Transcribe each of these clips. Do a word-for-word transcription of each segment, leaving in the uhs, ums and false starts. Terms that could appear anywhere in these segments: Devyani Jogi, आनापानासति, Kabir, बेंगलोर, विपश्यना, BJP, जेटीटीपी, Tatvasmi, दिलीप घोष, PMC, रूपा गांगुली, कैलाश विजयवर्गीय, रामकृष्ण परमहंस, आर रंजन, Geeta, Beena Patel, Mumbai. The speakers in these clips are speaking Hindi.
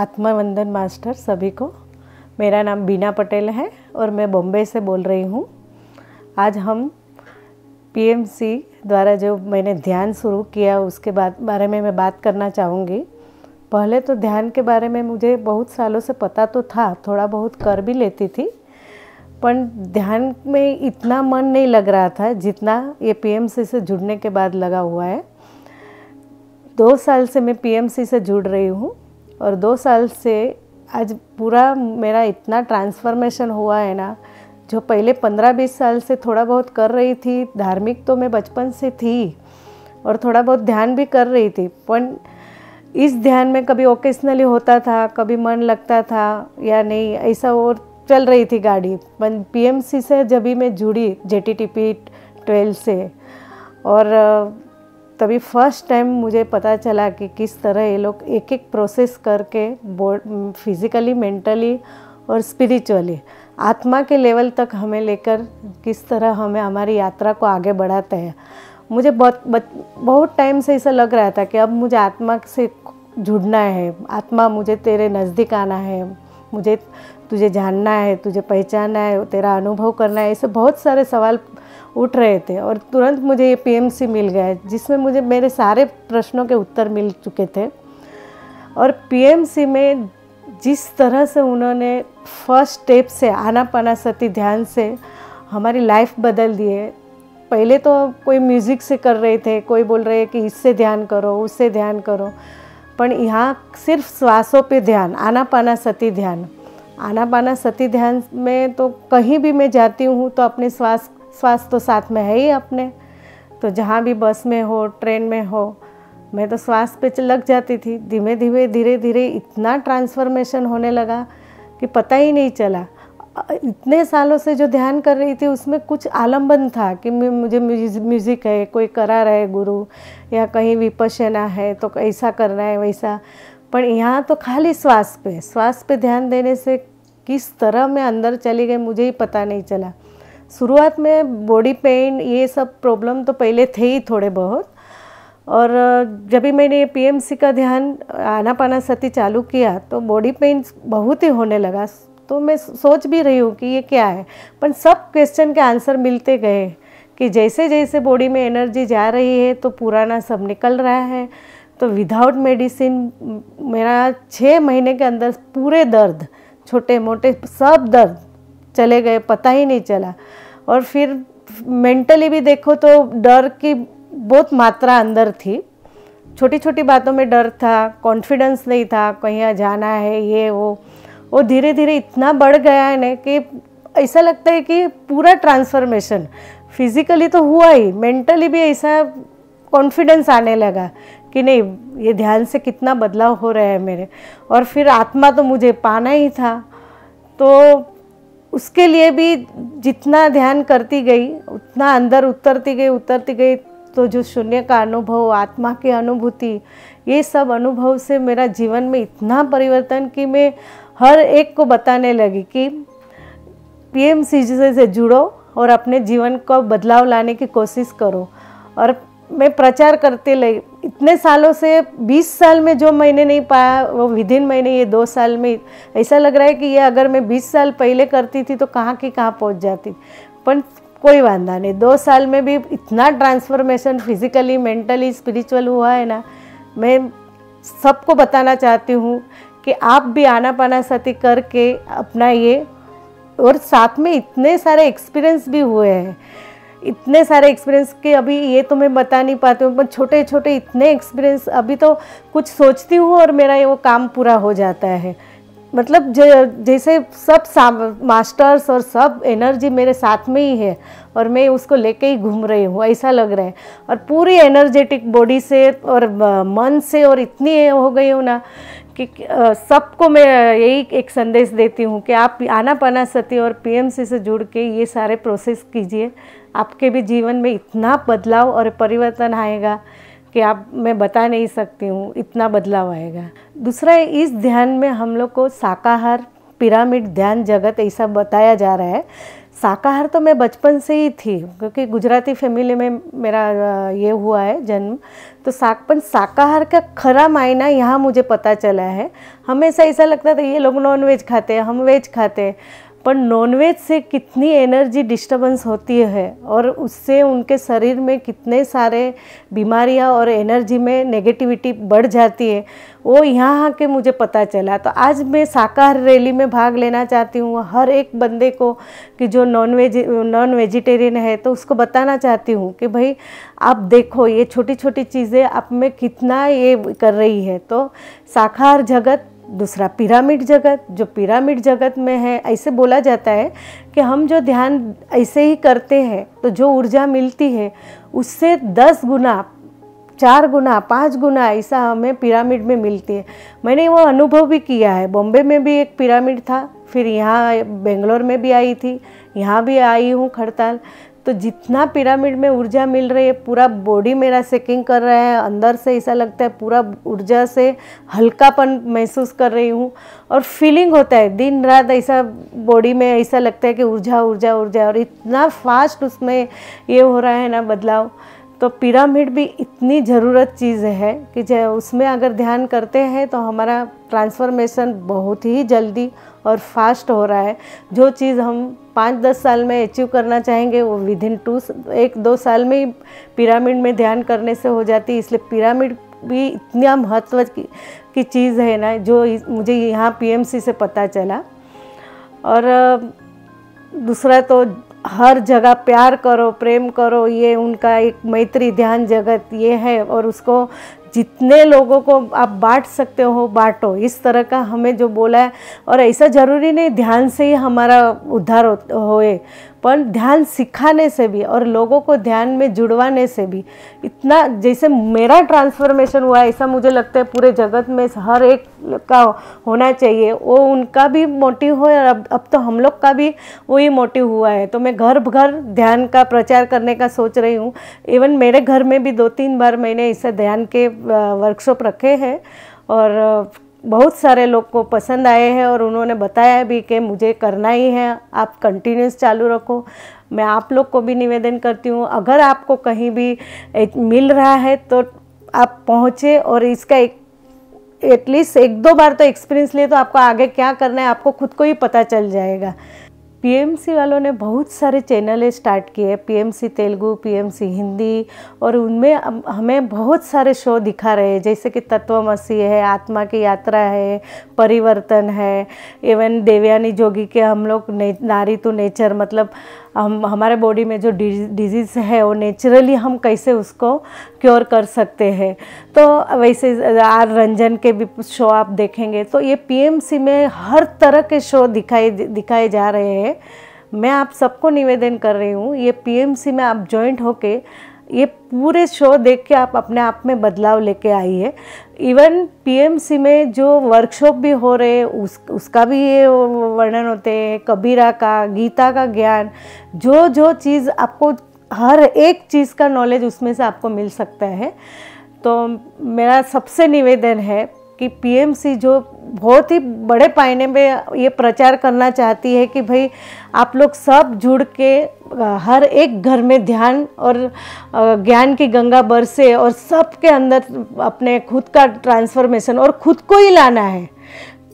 आत्मा वंदन मास्टर सभी को। मेरा नाम बीना पटेल है और मैं बॉम्बे से बोल रही हूँ। आज हम पीएमसी द्वारा जो मैंने ध्यान शुरू किया उसके बाद बारे में मैं बात करना चाहूँगी। पहले तो ध्यान के बारे में मुझे बहुत सालों से पता तो था, थोड़ा बहुत कर भी लेती थी, पर ध्यान में इतना मन नहीं लग रहा था जितना ये पीएमसी से जुड़ने के बाद लगा हुआ है। दो साल से मैं पीएमसी से जुड़ रही हूँ और दो साल से आज पूरा मेरा इतना ट्रांसफॉर्मेशन हुआ है ना। जो पहले पंद्रह बीस साल से थोड़ा बहुत कर रही थी, धार्मिक तो मैं बचपन से थी और थोड़ा बहुत ध्यान भी कर रही थी, पर इस ध्यान में कभी ओकेशनली होता था, कभी मन लगता था या नहीं, ऐसा और चल रही थी गाड़ी। पर पीएमसी से जब भी मैं जुड़ी जेटीटीपी ट्वेल्व से, और तभी फर्स्ट टाइम मुझे पता चला कि किस तरह ये लोग एक एक प्रोसेस करके बोर्ड फिज़िकली, मेंटली और स्पिरिचुअली आत्मा के लेवल तक हमें लेकर किस तरह हमें हमारी यात्रा को आगे बढ़ाते हैं। मुझे बहुत बहुत टाइम से ऐसा लग रहा था कि अब मुझे आत्मा से जुड़ना है, आत्मा मुझे तेरे नज़दीक आना है, मुझे तुझे जानना है, तुझे पहचानना है, तेरा अनुभव करना है, ऐसे बहुत सारे सवाल उठ रहे थे। और तुरंत मुझे ये पीएमसी मिल गया जिसमें मुझे मेरे सारे प्रश्नों के उत्तर मिल चुके थे। और पीएमसी में जिस तरह से उन्होंने फर्स्ट स्टेप से आनापानासति ध्यान से हमारी लाइफ बदल दी है। पहले तो कोई म्यूज़िक से कर रहे थे, कोई बोल रहे कि इससे ध्यान करो, उससे ध्यान करो, पर यहाँ सिर्फ श्वासों पे ध्यान, आनापानासति ध्यान। आनापानासति ध्यान में तो कहीं भी मैं जाती हूँ तो अपने श्वास श्वास तो साथ में है ही अपने, तो जहाँ भी बस में हो, ट्रेन में हो, मैं तो श्वास पे लग जाती थी। धीमे धीमे धीरे धीरे इतना ट्रांसफॉर्मेशन होने लगा कि पता ही नहीं चला। इतने सालों से जो ध्यान कर रही थी उसमें कुछ आलम्बन था कि मुझे म्यूज़िक है, कोई करा रहे गुरु, या कहीं विपश्यना है तो ऐसा करना है वैसा, पर यहाँ तो खाली श्वास पे श्वास पे ध्यान देने से किस तरह मैं अंदर चली गई मुझे ही पता नहीं चला। शुरुआत में बॉडी पेन ये सब प्रॉब्लम तो पहले थे ही थोड़े बहुत, और जब भी मैंने पीएमसी का ध्यान आनापानासति चालू किया तो बॉडी पेन बहुत ही होने लगा। तो मैं सोच भी रही हूँ कि ये क्या है, पर सब क्वेश्चन के आंसर मिलते गए कि जैसे जैसे बॉडी में एनर्जी जा रही है तो पुराना सब निकल रहा है। तो विदाउट मेडिसिन मेरा छः महीने के अंदर पूरे दर्द, छोटे मोटे सब दर्द चले गए, पता ही नहीं चला। और फिर मेंटली भी देखो तो डर की बहुत मात्रा अंदर थी, छोटी छोटी बातों में डर था, कॉन्फिडेंस नहीं था, कहीं जाना है ये वो वो धीरे धीरे इतना बढ़ गया है ना कि ऐसा लगता है कि पूरा ट्रांसफॉर्मेशन फिजिकली तो हुआ ही, मेंटली भी ऐसा कॉन्फिडेंस आने लगा कि नहीं ये ध्यान से कितना बदलाव हो रहा है मेरे। और फिर आत्मा तो मुझे पाना ही था, तो उसके लिए भी जितना ध्यान करती गई उतना अंदर उतरती गई उतरती गई तो जो शून्य का अनुभव, आत्मा की अनुभूति, ये सब अनुभव से मेरा जीवन में इतना परिवर्तन कि मैं हर एक को बताने लगी कि पीएमसी से जुड़ो और अपने जीवन को बदलाव लाने की कोशिश करो। और मैं प्रचार करते लगी इतने सालों से, बीस साल में जो मैंने नहीं पाया वो विदिन मैंने ये दो साल में, ऐसा लग रहा है कि ये अगर मैं बीस साल पहले करती थी तो कहाँ की कहाँ पहुँच जाती, पर कोई वांधा नहीं। दो साल में भी इतना ट्रांसफॉर्मेशन फिजिकली, मेंटली, स्पिरिचुअल हुआ है ना। मैं सबको बताना चाहती हूँ कि आप भी आनापानासति करके अपना ये, और साथ में इतने सारे एक्सपीरियंस भी हुए हैं, इतने सारे एक्सपीरियंस के अभी ये तो मैं बता नहीं पाती हूँ, पर छोटे छोटे इतने एक्सपीरियंस अभी तो कुछ सोचती हूँ और मेरा ये वो काम पूरा हो जाता है। मतलब जैसे सब मास्टर्स और सब एनर्जी मेरे साथ में ही है और मैं उसको लेके ही घूम रही हूँ, ऐसा लग रहा है। और पूरी एनर्जेटिक बॉडी से और मन से और इतनी हो गई हूँ ना कि सबको मैं यही एक संदेश देती हूँ कि आप आनापानासति और पीएमसी से जुड़ के ये सारे प्रोसेस कीजिए, आपके भी जीवन में इतना बदलाव और परिवर्तन आएगा कि आप, मैं बता नहीं सकती हूँ, इतना बदलाव आएगा। दूसरा, इस ध्यान में हम लोग को शाकाहार, पिरामिड ध्यान जगत ऐसा बताया जा रहा है। शाकाहार तो मैं बचपन से ही थी, क्योंकि गुजराती फैमिली में मेरा ये हुआ है जन्म, तो साकपन शाकाहार का खरा मायना यहाँ मुझे पता चला है। हमेशा ऐसा लगता था ये लोग नॉन वेज खाते हैं, हम वेज खाते हैं, पर नॉनवेज से कितनी एनर्जी डिस्टर्बेंस होती है और उससे उनके शरीर में कितने सारे बीमारियां और एनर्जी में नेगेटिविटी बढ़ जाती है, वो यहाँ आके मुझे पता चला। तो आज मैं शाकाहार रैली में भाग लेना चाहती हूँ हर एक बंदे को, कि जो नॉन वेज नॉन वेजिटेरियन है तो उसको बताना चाहती हूँ कि भाई आप देखो ये छोटी छोटी चीज़ें आप में कितना ये कर रही है। तो शाकाहार जगत, दूसरा पिरामिड जगत, जो पिरामिड जगत में है ऐसे बोला जाता है कि हम जो ध्यान ऐसे ही करते हैं तो जो ऊर्जा मिलती है उससे दस गुना, चार गुना, पाँच गुना ऐसा हमें पिरामिड में मिलती है। मैंने वो अनुभव भी किया है, बॉम्बे में भी एक पिरामिड था, फिर यहाँ बेंगलोर में भी आई थी, यहाँ भी आई हूँ खड़ताल। तो जितना पिरामिड में ऊर्जा मिल रही है, पूरा बॉडी मेरा सेकिंग कर रहा है, अंदर से ऐसा लगता है पूरा ऊर्जा से हल्कापन महसूस कर रही हूँ और फीलिंग होता है दिन रात ऐसा बॉडी में ऐसा लगता है कि ऊर्जा ऊर्जा ऊर्जा, और इतना फास्ट उसमें ये हो रहा है ना बदलाव। तो पिरामिड भी इतनी ज़रूरत चीज़ है कि जो उसमें अगर ध्यान करते हैं तो हमारा ट्रांसफॉर्मेशन बहुत ही जल्दी और फास्ट हो रहा है। जो चीज़ हम पाँच दस साल में अचीव करना चाहेंगे वो विद इन टू एक दो साल में ही पिरामिड में ध्यान करने से हो जाती है। इसलिए पिरामिड भी इतना महत्व की, की चीज़ है ना, जो मुझे यहाँ पीएमसी से पता चला। और दूसरा तो हर जगह प्यार करो, प्रेम करो, ये उनका एक मैत्री ध्यान जगत ये है, और उसको जितने लोगों को आप बांट सकते हो बांटो, इस तरह का हमें जो बोला है। और ऐसा ज़रूरी नहीं ध्यान से ही हमारा उद्धार होए, पर ध्यान सिखाने से भी और लोगों को ध्यान में जुड़वाने से भी इतना, जैसे मेरा ट्रांसफॉर्मेशन हुआ ऐसा मुझे लगता है पूरे जगत में हर एक का होना चाहिए, वो उनका भी मोटिव हो। और अब अब तो हम लोग का भी वही मोटिव हुआ है। तो मैं घर घर ध्यान का प्रचार करने का सोच रही हूँ। इवन मेरे घर में भी दो तीन बार मैंने इसे ध्यान के वर्कशॉप रखे हैं और बहुत सारे लोग को पसंद आए हैं, और उन्होंने बताया भी कि मुझे करना ही है, आप कंटिन्यूस चालू रखो। मैं आप लोग को भी निवेदन करती हूँ, अगर आपको कहीं भी मिल रहा है तो आप पहुँचे और इसका एक एटलीस्ट एक दो बार तो एक्सपीरियंस ले, तो आपको आगे क्या करना है आपको खुद को ही पता चल जाएगा। पीएमसी वालों ने बहुत सारे चैनलें स्टार्ट किए, पीएमसी तेलुगू, पीएमसी हिंदी, और उनमें हमें बहुत सारे शो दिखा रहे हैं, जैसे कि तत्वमसी है, आत्मा की यात्रा है, परिवर्तन है, इवन देवयानी जोगी के हम लोग ने, नारी टू नेचर, मतलब हम हमारे बॉडी में जो डिजीज़ है वो नेचुरली हम कैसे उसको क्योर कर सकते हैं। तो वैसे आर रंजन के भी शो आप देखेंगे। तो ये पीएमसी में हर तरह के शो दिखाए दिखाए जा रहे हैं। मैं आप सबको निवेदन कर रही हूँ, ये पीएमसी में आप जॉइंट होके ये पूरे शो देख के आप अपने आप में बदलाव लेके आई है। इवन पीएमसी में जो वर्कशॉप भी हो रहे हैं उस उसका भी ये वर्णन होते हैं, कबीरा का, गीता का ज्ञान, जो जो चीज़ आपको हर एक चीज़ का नॉलेज उसमें से आपको मिल सकता है। तो मेरा सबसे निवेदन है कि पीएमसी जो बहुत ही बड़े पैमाने में ये प्रचार करना चाहती है कि भाई आप लोग सब जुड़ के हर एक घर में ध्यान और ज्ञान की गंगा बरसे और सबके अंदर अपने खुद का ट्रांसफॉर्मेशन और खुद को ही लाना है,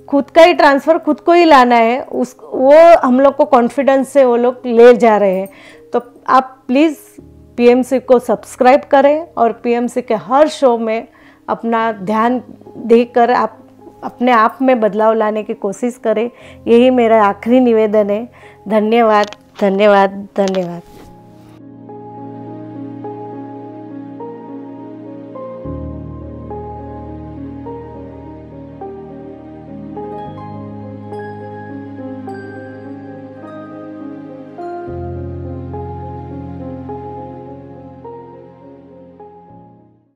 खुद का ही ट्रांसफ़र खुद को ही लाना है, उस वो हम लोग को कॉन्फिडेंस से वो लोग ले जा रहे हैं। तो आप प्लीज़ पीएमसी को सब्सक्राइब करें और पीएमसी के हर शो में अपना ध्यान देकर आप अपने आप में बदलाव लाने की कोशिश करें। यही मेरा आखिरी निवेदन है। धन्यवाद, धन्यवाद, धन्यवाद।